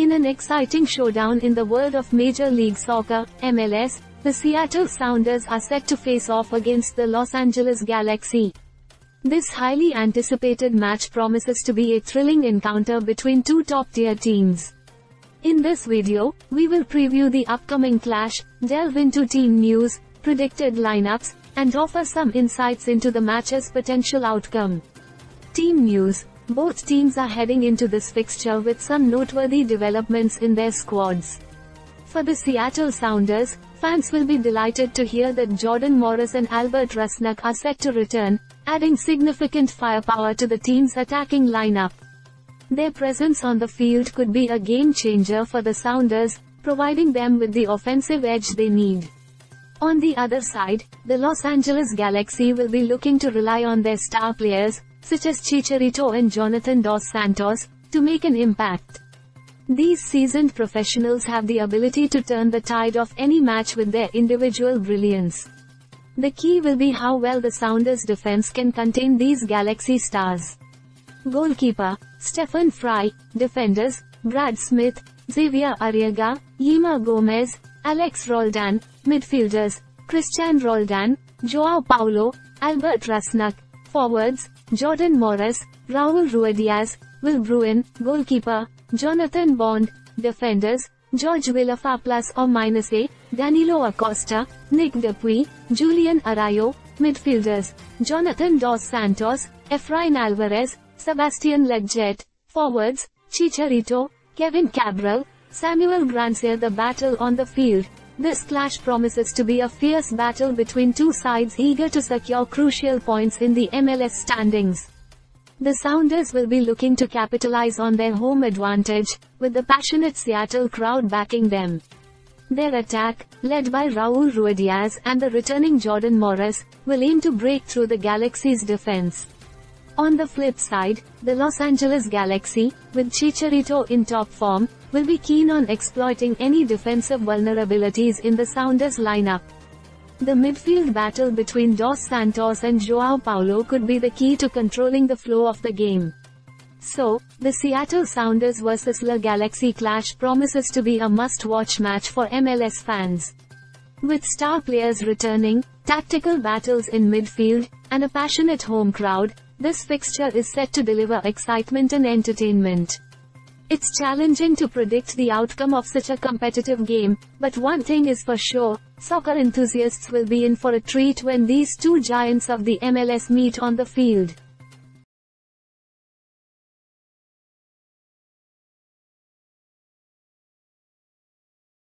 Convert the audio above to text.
In an exciting showdown in the world of Major League Soccer, MLS, the Seattle Sounders are set to face off against the Los Angeles Galaxy. This highly anticipated match promises to be a thrilling encounter between two top-tier teams. In this video, we will preview the upcoming clash, delve into team news, predicted lineups, and offer some insights into the match's potential outcome. Team news. Both teams are heading into this fixture with some noteworthy developments in their squads. For the Seattle Sounders, fans will be delighted to hear that Jordan Morris and Albert Rusnak are set to return, adding significant firepower to the team's attacking lineup. Their presence on the field could be a game-changer for the Sounders, providing them with the offensive edge they need. On the other side, the Los Angeles Galaxy will be looking to rely on their star players, such as Chicharito and Jonathan Dos Santos, to make an impact. These seasoned professionals have the ability to turn the tide of any match with their individual brilliance. The key will be how well the Sounders' defense can contain these Galaxy stars. Goalkeeper, Stefan Frei, defenders, Brad Smith, Xavier Arriaga, Yima Gomez, Alex Roldan, midfielders, Christian Roldan, João Paulo, Albert Rusnak, forwards, Jordan Morris, Raúl Ruidíaz, Will Bruin, goalkeeper, Jonathan Bond, defenders, George Villafaña +/-, Danilo Acosta, Nick Dupuy, Julian Araujo, midfielders, Jonathan Dos Santos, Efrain Alvarez, Sebastian Leggett, forwards, Chicharito, Kevin Cabral, Samuel Grandsir. The battle on the field. This clash promises to be a fierce battle between two sides eager to secure crucial points in the MLS standings. The Sounders will be looking to capitalize on their home advantage, with the passionate Seattle crowd backing them. Their attack, led by Raúl Ruidíaz and the returning Jordan Morris, will aim to break through the Galaxy's defense. On the flip side, the Los Angeles Galaxy, with Chicharito in top form, will be keen on exploiting any defensive vulnerabilities in the Sounders lineup. The midfield battle between Dos Santos and João Paulo could be the key to controlling the flow of the game. So, the Seattle Sounders vs LA Galaxy clash promises to be a must-watch match for MLS fans. With star players returning, tactical battles in midfield, and a passionate home crowd, this fixture is set to deliver excitement and entertainment. It's challenging to predict the outcome of such a competitive game, but one thing is for sure, soccer enthusiasts will be in for a treat when these two giants of the MLS meet on the field.